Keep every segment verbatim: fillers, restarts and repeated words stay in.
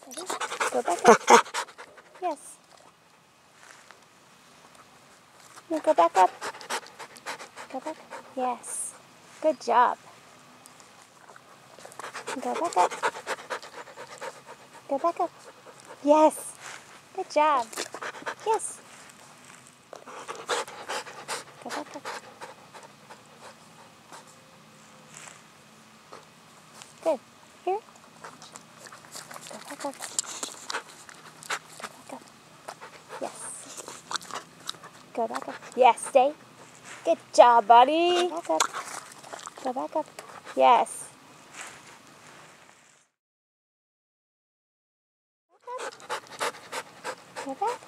Ready? Go back up. Yes. No, go back up. Go back. Yes. Good job. Go back up. Go back up. Yes. Good job. Yes. Go back up. Good. Here. Go back up. Go back up. Yes. Go back up. Yes, stay. Good job, buddy. Go back up. Go back up. Yes. Go back.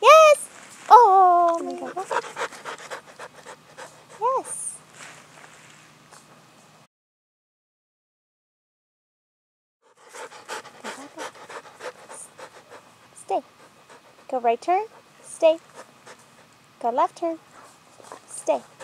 Yes! Oh, my God. Yes. Go back up. Stay. Go right turn. Stay. Go left turn. Stay.